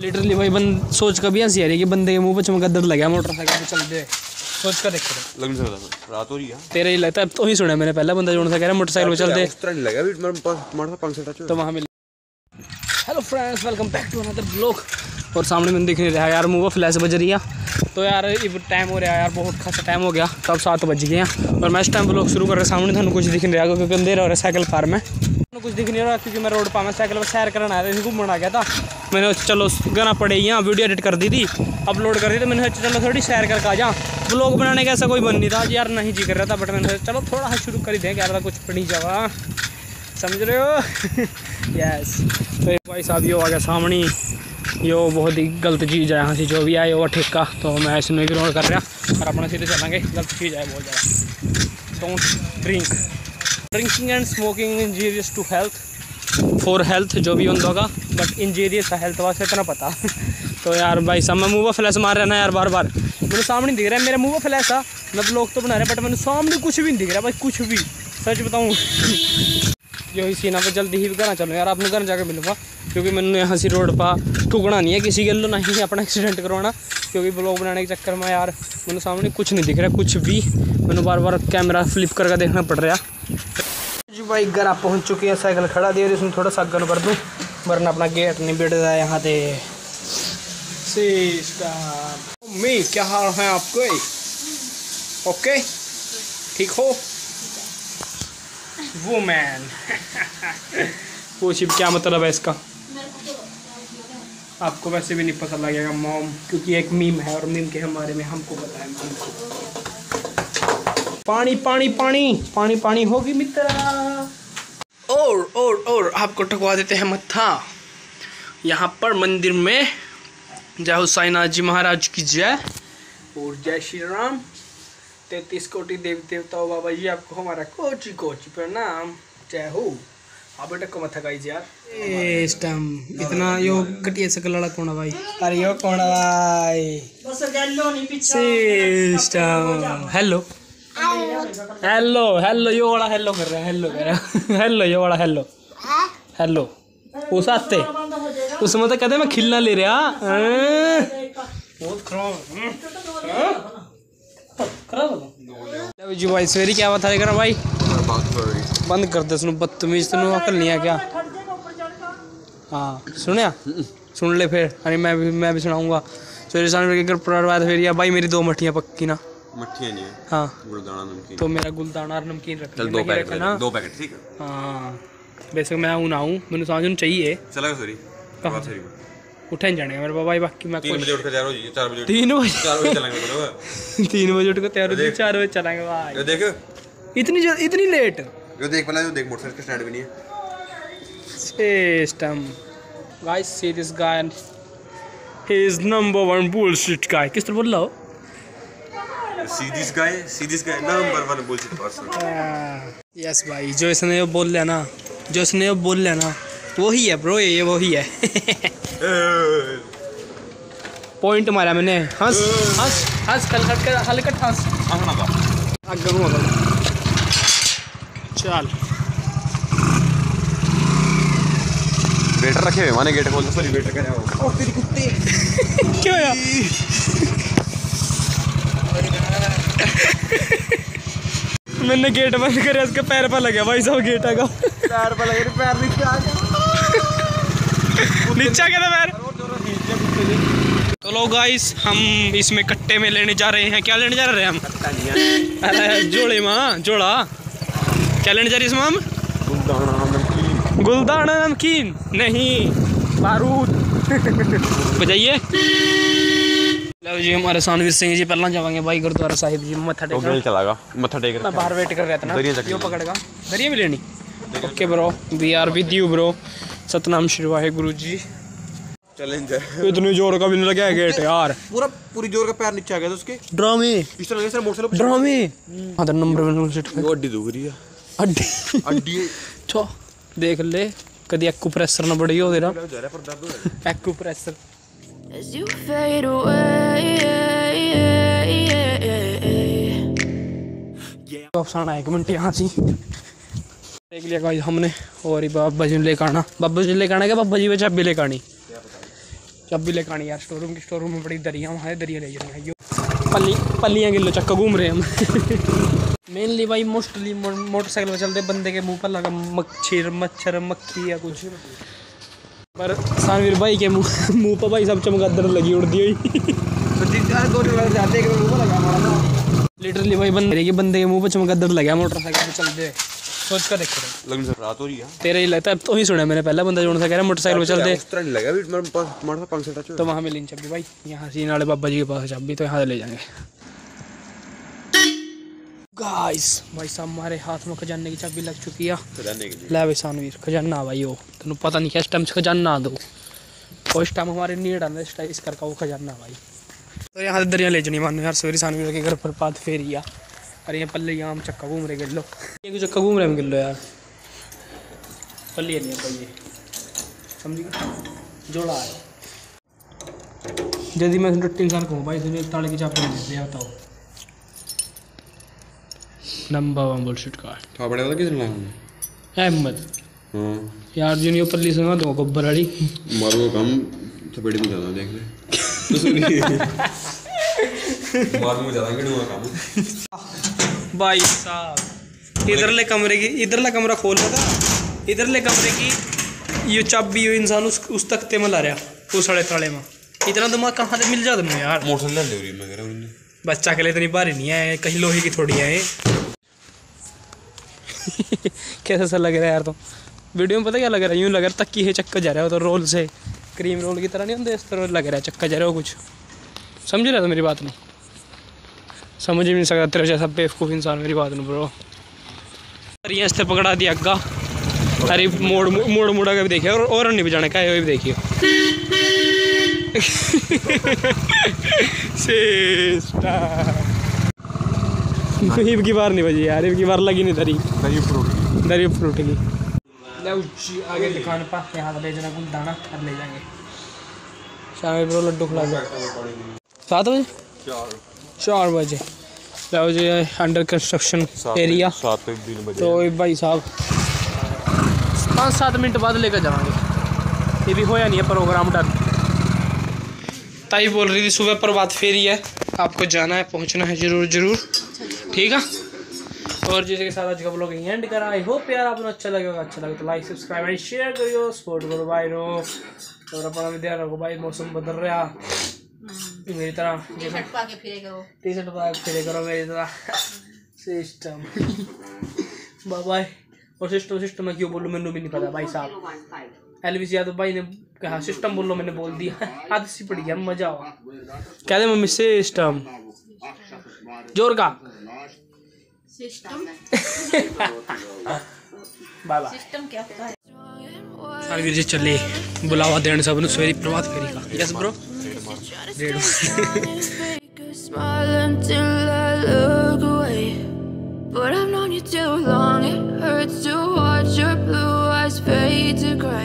Literally भाई सोच का भी हंसी आ रही है कि बंदे के मुंह पे चमगादड़ लगा मोटरसाइकिल पे चलते हुए। सोच कर देखो लगन से बता, रात हो रही है तेरा ही लगता है। अब तो ही सुना मैंने, पहला बंदा जोन सा कह रहा मोटरसाइकिल पे चलते उस तरह नहीं लगा भी मेरे पास मारता 500 टच तो वहां मिल। Hello friends, welcome back to another blog. और सामने मैंने दिख नहीं रहा यार, मुंह पे फ्लैश बज रही है। तो यार इब टाइम हो रहा है यार, बहुत खासा टाइम हो गया, तब 7 बज गए हैं और मैं इस टाइम ब्लॉग शुरू कर रहा। सामने थानू कुछ दिख नहीं रहा क्योंकि अंधेरा हो रहा है साइकिल पार में, कुछ दिख नहीं रहा क्योंकि मैं रोड पा में साइकिल पर सैर करना आया था, घूमने आ गया था। मैंने चलो गाना पड़े यहाँ, वीडियो एडिट कर दी थी, अपलोड कर दी, तो मैंने चलो थोड़ी सैर करके आ जा। व्लॉग बनाने का ऐसा कोई मन नहीं था यार, नहीं जी कर रहा था, बट मैंने चलो थोड़ा सा शुरू कर ही दें, क्या पता कुछ पड़ी जावा, समझ रहे हो। यस तो भाई साहब यो आ गया सामने, यो बहुत ही गलत चीज़ है, यहाँ से जो भी आए वो ठेका, तो मैं इसमें इग्नोर कर रहा और अपना सीधे चलेंगे। गलत चीज़ है बहुत ज़्यादा। Don't drink, drinking and smoking injurious to health, for health जो भी उन होगा, बट इंजीरियस है हेल्थ वास्ते इतना पता। तो यार भाई साहब मैं मुँह पर फ्लैश मार रहा ना यार बार बार, मेरे सामने दिख रहा है मेरा मुँह पर फ्लैश था। मैं ब्लॉग तो बना रहा बट मैंने सामने कुछ भी नहीं दिख रहा भाई, कुछ भी सच बताऊँ। यही सीना पर जल्दी ही घर चलो यार, अपने घर जाकर मिलूँगा क्योंकि मैंने यहाँ से रोड पर ठुकना नहीं है किसी गलो, ना ही अपना एक्सीडेंट करवाना, क्योंकि ब्लॉग बनाने के चक्कर में यार मैंने सामने कुछ नहीं दिख रहा कुछ भी, मैंने बार बार कैमरा फ्लिप करके देखना पड़ रहा जी। भाई घर आप पहुँच चुके हैं, साइकिल खड़ा दे रही, उसमें थोड़ा सा गन कर दूँ वरना अपना गेट नहीं बैठ रहा है यहाँ पे। मम्मी क्या हाल है आपके, ओके ठीक हो वो मैन। पूछिए क्या मतलब है इसका, आपको वैसे भी नहीं पता लगेगा मॉम, क्योंकि एक मीम है और मीम के हमारे में हमको पता है मीम। पानी पानी पानी पानी पानी होगी मित्रा, और आपको ठकवा देते हैं मत्था। यहाँ पर मंदिर में जय हुसैनाथ जी महाराज की जय और जय श्री राम। 33 कोटि देवी देवताओं बाबा जी आपको हमारा कोची कोची प्रणाम, जय हो। आप बेटा को मत्था गाई यार इस टाइम इतना यो कटिया से लड़ा कोना भाई, अरे यो कोना भाई बस गल्लो नहीं पीछे इस time. Hello hello hello yo वाला हेलो कर रहा है, हेलो कर रहा है, हेलो यो वाला हेलो हेलो उस आते उस मतलब कहते मैं खिलना ले रहा बहुत खराब जी भाई। सवेरी क्या बात है भाई, बंद कर दे सुनो बदतमीज, तेन अकल नहीं है क्या। हाँ सुनिया सुन ले फिर, अरे मैं भी सुनाऊंगा। सवेरे शानवीर फेरी भाई मेरी 2 मठियाँ पक्की ना, मट्ठियाँ नहीं है हाँ, गुलदाना नमकीन, तो मेरा गुलदाना और नमकीन रखना, 2 पैकेट ठीक है। हाँ वैसे मैं आऊँ ना आऊँ, मैंने साझन चाहिए चला सॉरी कहाँ सॉरी उठा नहीं जाने मेरे बाबा, बाकी मैं 3 बजे उठकर तैयार हो जाइए, 4 बजे 3 बजे चलेंगे, 3 बजे उठकर तैयार हो जाइए 4 बजे चलेंगे भाई। ये देख इतनी लेट, ये देख पहला जो देख मोटरसाइकिल का स्टैंड भी नहीं है system. Guys see this guy, he is #1 bullshit guy. किस तरह बोल रहा हो, सीधी गाय #1 बुलशिट पर्सन। यस भाई जो इसने वो बोल लिया ना, जो इसने वो बोल लिया ना वही है ब्रो, ये वही है। पॉइंट मारा मैंने, हंस हंस हंस हल्कट हंस चल वेटर रखे हुए माने गेट खोल दो, वेटर कर जाओ और तेरी कुत्ते क्यों यार। मैंने गेट बंद कर इसके पैर पर लगे भाई साहब, गेट आगा पैर पर लगे, पैर नीचे आ गया, नीचे गया पैर। तो लो गाइस हम इसमें कट्टे में लेने जा रहे हैं, क्या लेने जा रहे हैं हम, अरे जोड़े माँ जोड़ा क्या लेने जा रहे हैं इसमें हम, गुलदाना नमकीन नहीं बारूद। बजाइए जी हमारे शानवीर सिंह जी पहला जावांगे भाई गुरुद्वारा साहिब जी, मत्था टेक चलागा मत्था टेक रहा, बाहर वेट कर रहा था ना यो पकड़गा दरिया भी लेनी। Okay bro we are with you bro, Satnam Shri Waheguru ji. Challenge है इतने जोर का भी नहीं लगा गेट यार, पूरा पूरी जोर का पैर नीचे आ गया था उसके, ड्रामे इस तरह से मोटरसाइकिल ड्रामे। अदर नंबर 1 सेट पे हड्डी दुख रही है, हड्डी तो देख ले कदी एक्यूप्रेशर ना बढ़ियो तेरा acupressure. As you fade away option आया 1 मिनट यहाँ से देख लिया गाइस हमने, और बाबा जी लेकर आना, बाबा जी लेकर आना क्या, बाबा जी वे चाबी लेकर आनी चाबी लेकर आनी यार स्टोर रूम में बड़ी दरिया वहाँ है, दरिया ले जानी पल्लियाँ गिल्लो चक्का घूम रहे हम। मेनली भाई मोस्टली मोटरसाइकिल पर चलते बंदे के मुंह पर लगा मच्छर मक्खी या कुछ, पर शानवीर भाई के मुंह पर भाई सब चमगादड़ लगी उड़ती हुई लिटरली भाई बंदे के मुँह पर चमगादड़ लगा मोटरसाइकिल पर चलते। सोच कर देख रात हो रही है तेरे ही लगता है, अब तो ही सुना मैंने पहला बंदा जोड़ सा कह रहा मोटरसाइकिल पे चलते तो वहाँ मिली चाबी भाई, यहाँ सीन वाले बाबा जी के पास चाबी तो यहाँ ले जाएंगे। गाइस भाई साहब हमारे हाथ में खजाने की चाबी लग चुकी है, ले भाई शानवीर खजाना भाई वो तेन पता नहीं किस टाइम से खजाना दो उस टाइम हमारे नीड आना इस करके वो खजाना भाई। तो यहाँ से दरिया ले जानी मानो यार सवेरे शानवीर के घर पर पात फेरी आ। अरे यहाँ पल्ले यहाँ हम चक्का घूम रहे गिल्लो, ये चक्का घूम रहे हम गिल्लो यार पल्ली नहीं पल्ली समझी जोड़ा है जल्दी मैं 3 साल को हूँ भाई इसलिए ताले की चाबी देते हैं बताओ नंबर 1 बुलशिट कार्ड था बड़े वाला किसने लाया अहमद यार जो नहीं पल्ली सुना तो गब्बर वाली मारो कम थपेड़ी में जाना देख ले मारो में जाना किडूंगा काम। भाई साहब इधरले कमरे की इधरला कमरा खोला था, इधरले कमरे की ये चाबी यो इंसान उस तख्ते में ला रहा उस सड़े ताले में, इतना दिमाग कहाँ से मिल जाता यार मोटरसाइकिल बच्चा के लिए इतनी भारी नहीं है कहीं लोहे की थोड़ी है। कैसा सा लग रहा है यार तुम तो? वीडियो में पता क्या लग रहा है, यूँ लग रहा तक्की है चक्का जा रहा हो तो रोल से क्रीम रोल की तरह नहीं होता इस तरह लग रहा है चक्का जा रहा हो कुछ समझ रहा था मेरी बात नहीं समझ ही नहीं सकता तेरे जैसा बेवकूफ इंसान मेरी बात नहीं ब्रो। अरे यहाँ से पकड़ा दिया अग्गा अरे मोड़ मोड़ मुड़ा के भी देखिए और नहीं बजाने का है भी देखिए ईब की बार नहीं बजी यार ईब की बार लगी नहीं दरी दरी फ्रूट की आगे दुकान पर यहाँ ले जाना कुछ दाना कर ले जाएंगे शाम ब्रो लड्डू खिला 7 बजे 4 बजे अंडर कंस्ट्रक्शन एरिया तो भाई साहब 5-7 मिनट बाद लेकर जाएंगे ये भी होया नहीं है प्रोग्राम डन। ताई बोल रही थी सुबह पर बात फेरी है आपको जाना है पहुंचना है ज़रूर ठीक है। और जिसके साथ आज का ब्लॉग एंड करा आई होप यार आपको अच्छा लगेगा तो लाइक सब्सक्राइब एंड शेयर करियो सपोर्ट करो भाई रो और अपना भी ध्यान रखो भाई मौसम बदल रहा मेरी तरह टी शर्ट पा के फिरे करो मेरी तरह सिस्टम बाय। और सिस्टम मैं क्यों बोलूँ मैंने भी नहीं पता भाई साहब एलवीसी यादव भाई ने कहा सिस्टम बोलो मैंने बोल दिया आदत सी पड़ी है मजा आओ कह दे मम्मी सिस्टम जोर का शानवीर जी चले बुलावा देने सबने सवेरी प्रभात फेरी का yes bro smile until I look away but I've known you too long it hurts to watch your blue eyes fade to gray।